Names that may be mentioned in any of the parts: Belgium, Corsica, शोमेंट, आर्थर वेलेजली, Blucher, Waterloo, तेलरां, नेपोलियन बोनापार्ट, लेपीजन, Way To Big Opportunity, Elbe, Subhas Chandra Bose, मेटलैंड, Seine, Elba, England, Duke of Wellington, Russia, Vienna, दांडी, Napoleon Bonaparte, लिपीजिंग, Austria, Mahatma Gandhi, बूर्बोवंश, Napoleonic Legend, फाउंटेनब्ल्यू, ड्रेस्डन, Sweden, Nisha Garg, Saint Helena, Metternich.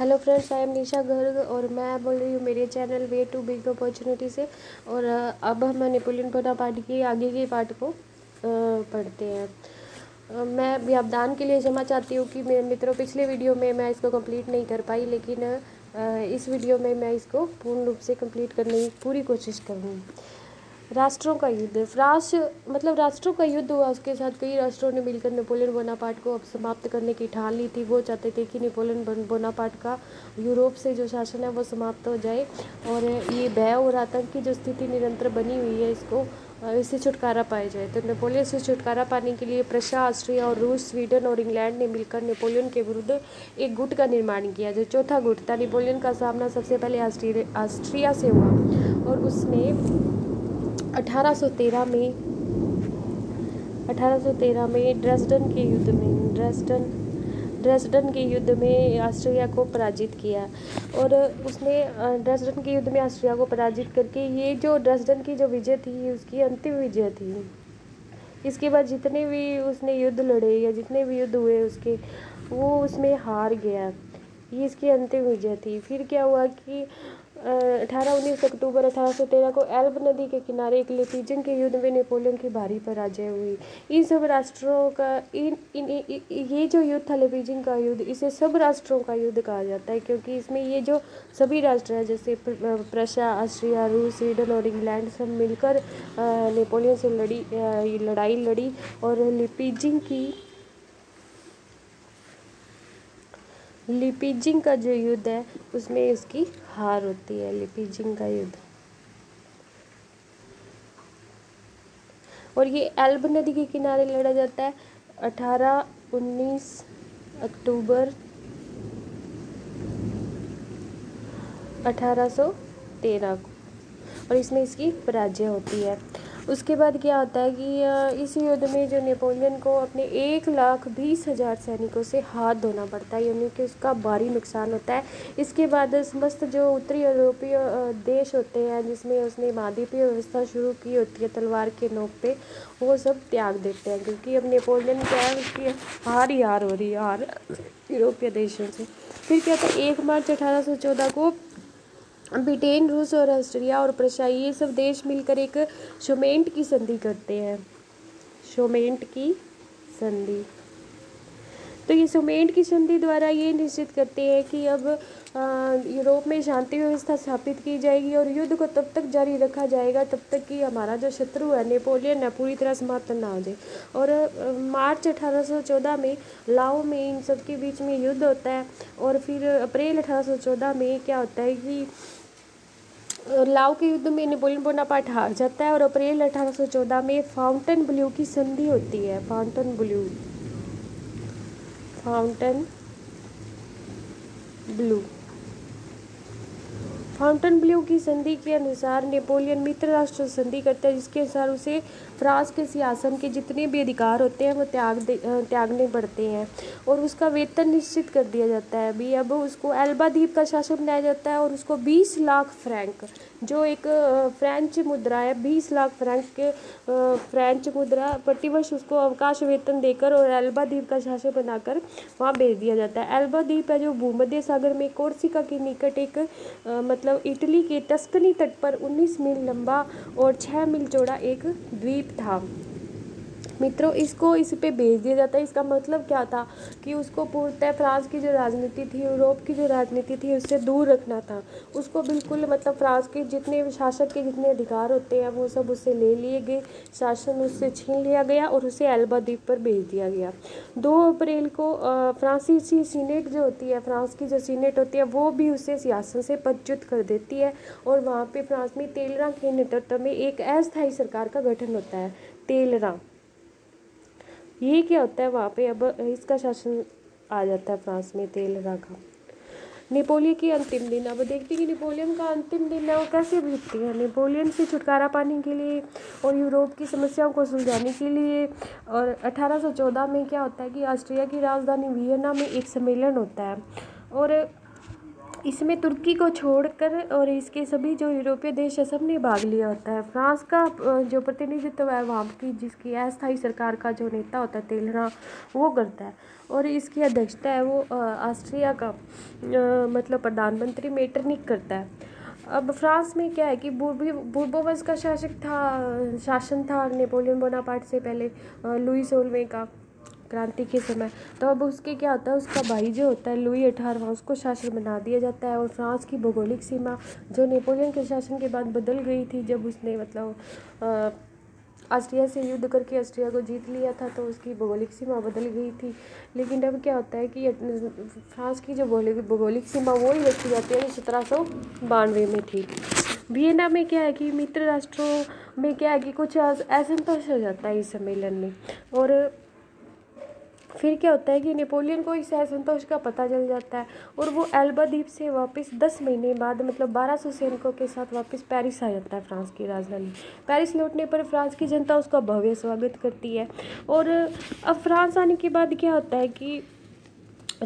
Hello friends, I am Nisha Garg और मैं बोल रही हूँ मेरे channel way to big opportunity से। और अब हम नेपोलियन बोनापार्ट के आगे के पार्ट को पढ़ते हैं। मैं व्यावधान के लिए क्षमा चाहती हूँ कि मेरे मित्रों, पिछले वीडियो में मैं इसको कंप्लीट नहीं कर पाई, लेकिन इस वीडियो में मैं इसको पूर्ण रूप से कंप्लीट करने की पूरी कोशिश करूँगी। राष्ट्रों का युद्ध, राष्ट्रों का युद्ध हुआ, उसके साथ कई राष्ट्रों ने मिलकर नेपोलियन बोनापार्ट को अब समाप्त करने की ठान ली थी। वो चाहते थे कि नेपोलियन बोनापार्ट का यूरोप से जो शासन है वो समाप्त हो जाए, और ये भय और आतंक की जो स्थिति निरंतर बनी हुई है इससे छुटकारा पाया जाए। तो नेपोलियन से छुटकारा पाने के लिए प्रशा, ऑस्ट्रिया और रूस, स्वीडन और इंग्लैंड ने मिलकर नेपोलियन के विरुद्ध एक गुट का निर्माण किया, जो चौथा गुट था। नेपोलियन का सामना सबसे पहले ऑस्ट्रिया से हुआ, और उसने 1813 में ड्रेस्डन के युद्ध में ऑस्ट्रिया को पराजित किया। और उसने ड्रेस्डन के युद्ध में ऑस्ट्रिया को पराजित करके, ये जो ड्रेस्डन की जो विजय थी ये उसकी अंतिम विजय थी। इसके बाद जितने भी उसने युद्ध लड़े या जितने भी युद्ध हुए उसके, वो उसमें हार गया। ये इसकी अंतिम विजय थी। फिर क्या हुआ कि 19 अक्टूबर 1813 को एल्ब नदी के किनारे एक लेपीजन के युद्ध में नेपोलियन की भारी पराजय हुई। इन सब राष्ट्रों का ये जो युद्ध था, लेपीजन का युद्ध, इसे सब राष्ट्रों का युद्ध कहा जाता है, क्योंकि इसमें ये जो सभी राष्ट्र है, जैसे प्रशा, ऑस्ट्रिया, रूस, स्वीडन और इंग्लैंड, सब मिलकर नेपोलियन से लड़ाई लड़ी और लिपीजिंग का जो युद्ध है उसमें उसकी हार होती है। लिपीजिंग का युद्ध, और ये एल्ब नदी के किनारे लड़ा जाता है 18-19 अक्टूबर 1813 को, और इसमें इसकी पराजय होती है। उसके बाद क्या होता है कि इस युद्ध में जो नेपोलियन को अपने 1,20,000 सैनिकों से हाथ धोना पड़ता है, यानी कि उसका भारी नुकसान होता है। इसके बाद समस्त जो उत्तरी यूरोपीय देश होते हैं, जिसमें उसने महाद्वीपीय व्यवस्था शुरू की होती है तलवार के नोक पे, वो सब त्याग देते हैं, क्योंकि अब नेपोलियन क्या है, उसकी हार हो रही है हार यूरोपीय देशों से। फिर क्या होता है, 1 मार्च 1814 को ब्रिटेन, रूस और ऑस्ट्रिया और प्रशा, ये सब देश मिलकर एक शोमेंट की संधि करते हैं। तो ये शोमेंट की संधि द्वारा ये निश्चित करते हैं कि अब यूरोप में शांति व्यवस्था स्थापित की जाएगी, और युद्ध को तब तक जारी रखा जाएगा तब तक कि हमारा जो शत्रु है नेपोलियन है पूरी तरह समाप्त ना हो जाए। और मार्च 1814 में लाओ में इन सब के बीच में युद्ध होता है। और फिर अप्रैल 1814 में क्या होता है कि लाओ के युद्ध में नेपोलियन बोनापार्ट हार जाता है, और अप्रैल 1814 में फाउंटेनब्ल्यू की संधि होती है। फाउंटेनब्ल्यू की संधि के अनुसार नेपोलियन मित्र राष्ट्र संधि करता है, जिसके अनुसार उसे फ्रांस के सिंहासन के जितने भी अधिकार होते हैं वो त्यागने पड़ते हैं, और उसका वेतन निश्चित कर दिया जाता है। अभी अब उसको एल्बा द्वीप का शासक बनाया जाता है, और उसको 20 लाख फ्रैंक, जो एक फ्रेंच मुद्रा है, 20 लाख फ्रैंक के फ्रेंच मुद्रा प्रतिवर्ष उसको अवकाश वेतन देकर और एल्बा द्वीप का शासक बनाकर वहाँ भेज दिया जाता है। एल्बा द्वीप है जो भूमध्य सागर में कोर्सिका के निकट एक मतलब इटली के टस्कनी तट पर 19 मील लंबा और 6 मील चौड़ा एक द्वीप था। मित्रों, इसको इस पे भेज दिया जाता है। इसका मतलब क्या था कि उसको पूर्णतः फ्रांस की जो राजनीति थी, यूरोप की जो राजनीति थी, उससे दूर रखना था। उसको बिल्कुल मतलब फ्रांस के जितने शासक के जितने अधिकार होते हैं वो सब उससे ले लिए गए, शासन उससे छीन लिया गया और उसे एल्बा द्वीप पर भेज दिया गया। 2 अप्रैल को फ्रांसीसी सीनेट जो होती है, फ्रांस की जो सीनेट होती है, वो भी उसे सियासत से पदच्युत कर देती है, और वहाँ पर फ्रांस में तेलरां के नेतृत्व में एक अस्थायी सरकार का गठन होता है। तेलरां, ये क्या होता है, वहाँ पे अब इसका शासन आ जाता है फ्रांस में, तेलरां का। नेपोलियन के अंतिम दिन, अब देखते हैं कि नेपोलियन का अंतिम दिन है वो कैसे बीतती है। नेपोलियन से छुटकारा पाने के लिए और यूरोप की समस्याओं को सुलझाने के लिए, और 1814 में क्या होता है कि ऑस्ट्रिया की राजधानी वियना में एक सम्मेलन होता है, और इसमें तुर्की को छोड़कर और इसके सभी जो यूरोपीय देश है सब ने भाग लिया होता है। फ्रांस का जो प्रतिनिधित्व है वहाँ की जिसकी अस्थायी सरकार का जो नेता होता है तेलरां वो करता है, और इसकी अध्यक्षता है वो ऑस्ट्रिया का मतलब प्रधानमंत्री मेटरनिक करता है। अब फ्रांस में क्या है कि बूर्बोवंश का शासन था नेपोलियन बोनापार्ट से पहले लुई 16वें का क्रांति के समय। तो अब उसके क्या होता है, उसका भाई जो होता है लुई 18वां उसको शासक बना दिया जाता है। और फ्रांस की भौगोलिक सीमा जो नेपोलियन के शासन के बाद बदल गई थी जब उसने मतलब ऑस्ट्रिया से युद्ध करके ऑस्ट्रिया को जीत लिया था, तो उसकी भौगोलिक सीमा बदल गई थी। लेकिन अब क्या होता है कि फ्रांस की जो भौगोलिक सीमा वो ही रखी जाती है जो 1792 में थी। वियना में क्या है कि मित्र राष्ट्रों में क्या है कि कुछ असंतोष हो जाता है इस सम्मेलन में, और फिर क्या होता है कि नेपोलियन को इस असंतोष का पता चल जाता है और वो एल्बा द्वीप से वापस 10 महीने बाद मतलब 1200 सैनिकों के साथ वापस पेरिस आ जाता है। फ्रांस की राजधानी पेरिस लौटने पर फ्रांस की जनता उसका भव्य स्वागत करती है। और अब फ्रांस आने के बाद क्या होता है कि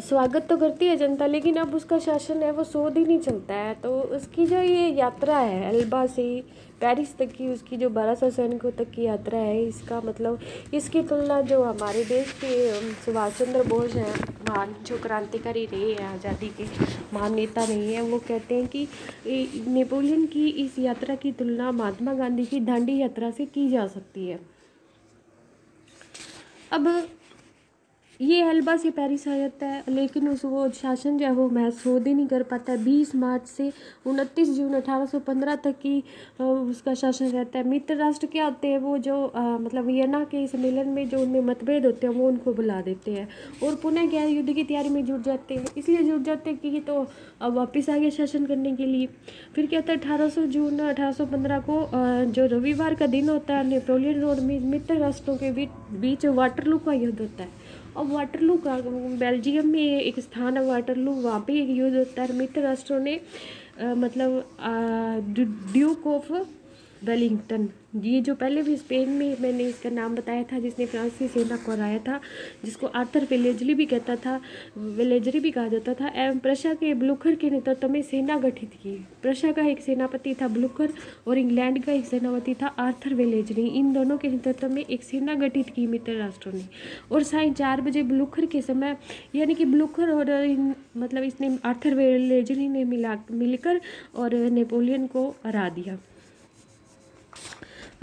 स्वागत तो करती है जनता, लेकिन अब उसका शासन है वो 100 दिन ही चलता है। तो उसकी जो ये यात्रा है एल्बा से पेरिस तक की, उसकी जो 1200 सैनिकों तक की यात्रा है, इसका मतलब इसकी तुलना जो हमारे देश के सुभाष चंद्र बोस हैं, महान जो क्रांतिकारी रहे हैं, आज़ादी के महान नेता रहे हैं, वो कहते हैं कि नेपोलियन की इस यात्रा की तुलना महात्मा गांधी की दांडी यात्रा से की जा सकती है। अब ये एल्बा से पेरिस आ जाता है, लेकिन वो शासन जो है वो महज 100 दिन ही कर पाता है। 20 मार्च से 29 जून 1815 तक की उसका शासन रहता है। मित्र राष्ट्र क्या होते हैं वो जो मतलब वियना के सम्मेलन में जो उनमें मतभेद होते हैं वो उनको बुला देते हैं और पुनः गैर युद्ध की तैयारी में जुट जाते हैं। इसलिए जुट जाते हैं कि तो अब वापस आ गया शासन करने के लिए। फिर क्या होता है 18 जून 1815 को जो रविवार का दिन होता है नेपोलियन रोड में मित्र राष्ट्रों के बीच वाटरलू का युद्ध होता है। और वाटरलू का बेल्जियम में एक स्थान है वाटरलू, वहाँ पे एक युद्ध होता है। मित्र राष्ट्रों ने मतलब ड्यूक ऑफ वेलिंगटन, ये जो पहले भी स्पेन में मैंने इसका नाम बताया था जिसने फ्रांसीसी सेना को हराया था, जिसको आर्थर वेलेजली भी कहता था, वेलेजरी भी कहा जाता था, एवं प्रशा के ब्लूखर के नेतृत्व में सेना गठित की। प्रशा का एक सेनापति था ब्लूखर और इंग्लैंड का एक सेनापति था आर्थर वेलेजली, इन दोनों के नेतृत्व में एक सेना गठित की मित्र राष्ट्रों ने। और 4:30 बजे ब्लूखर के समय यानी कि ब्लूखर और मतलब इसने आर्थर वेलेजली ने मिलकर और नेपोलियन को हरा दिया।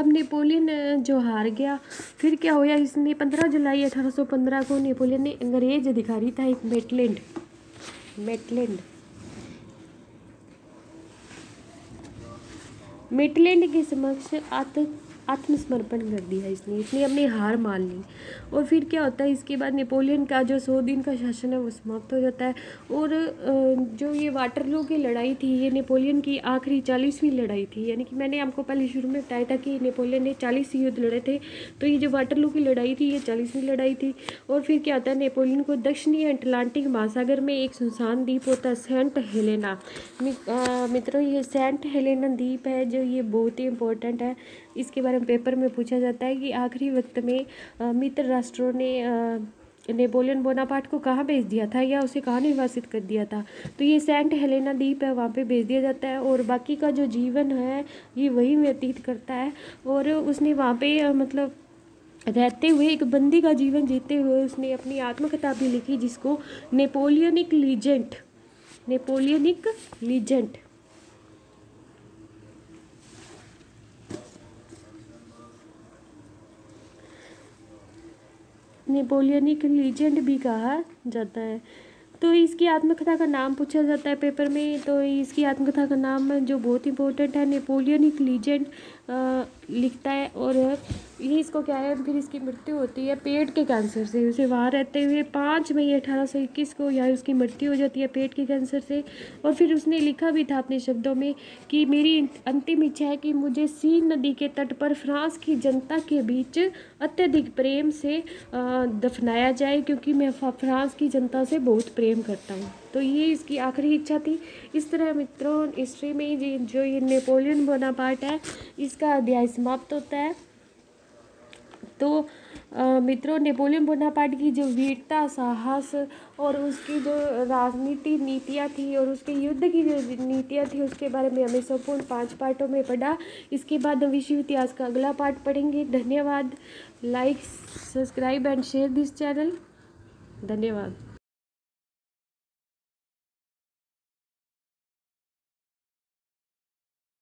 अब नेपोलियन जो हार गया, फिर क्या हुआ, इसने 15 जुलाई 1815 को नेपोलियन ने अंग्रेज अधिकारी था एक मेटलैंड के समक्ष आत्मसमर्पण कर दिया। इसने अपनी हार मान ली। और फिर क्या होता है इसके बाद नेपोलियन का जो 100 दिन का शासन है वो समाप्त हो जाता है। और जो ये वाटरलू की लड़ाई थी ये नेपोलियन की आखिरी 40वीं लड़ाई थी। यानी कि मैंने आपको पहले शुरू में बताया था कि नेपोलियन ने 40 युद्ध लड़े थे, तो ये जो वाटरलू की लड़ाई थी ये 40वीं लड़ाई थी। और फिर क्या होता है नेपोलियन को दक्षिणी अटलांटिक महासागर में एक सुनसान द्वीप होता है सेंट हेलेना। मित्रों ये सेंट हेलेना द्वीप है जो ये बहुत ही इम्पोर्टेंट है, इसके बारे में पेपर में पूछा जाता है कि आखिरी वक्त में मित्र राष्ट्रों ने नेपोलियन बोनापार्ट को कहाँ भेज दिया था या उसे कहाँ निवासित कर दिया था। तो ये सेंट हेलेना द्वीप है, वहाँ पे भेज दिया जाता है। और बाकी का जो जीवन है ये वही व्यतीत करता है। और उसने वहाँ पे मतलब रहते हुए एक बंदी का जीवन जीते हुए उसने अपनी आत्मकथा भी लिखी जिसको नेपोलियनिक लीजेंट नेपोलियनिक लीजेंड भी कहा जाता है। तो इसकी आत्मकथा का नाम पूछा जाता है पेपर में, तो इसकी आत्मकथा का नाम जो बहुत इंपॉर्टेंट है नेपोलियनिक लीजेंड लिखता है। और ये इसको क्या है, फिर इसकी मृत्यु होती है पेट के कैंसर से। उसे वहाँ रहते हुए 5 मई 1821 को यहाँ उसकी मृत्यु हो जाती है पेट के कैंसर से। और फिर उसने लिखा भी था अपने शब्दों में कि मेरी अंतिम इच्छा है कि मुझे सीन नदी के तट पर फ्रांस की जनता के बीच अत्यधिक प्रेम से दफनाया जाए, क्योंकि मैं फ्रांस की जनता से बहुत प्रेम करता हूँ। तो ये इसकी आखिरी इच्छा थी। इस तरह मित्रों हिस्ट्री में जो ये नेपोलियन बोनापार्ट है इसका अध्याय समाप्त होता है। तो मित्रों, नेपोलियन बोनापार्ट की जो वीरता, साहस और उसकी जो राजनीति नीतियाँ थी और उसके युद्ध की जो नीतियाँ थी उसके बारे में हमें संपूर्ण 5 पार्टों में पढ़ा। इसके बाद हम विश्व इतिहास का अगला पार्ट पढ़ेंगे। धन्यवाद। Like, subscribe and share this channel. धन्यवाद।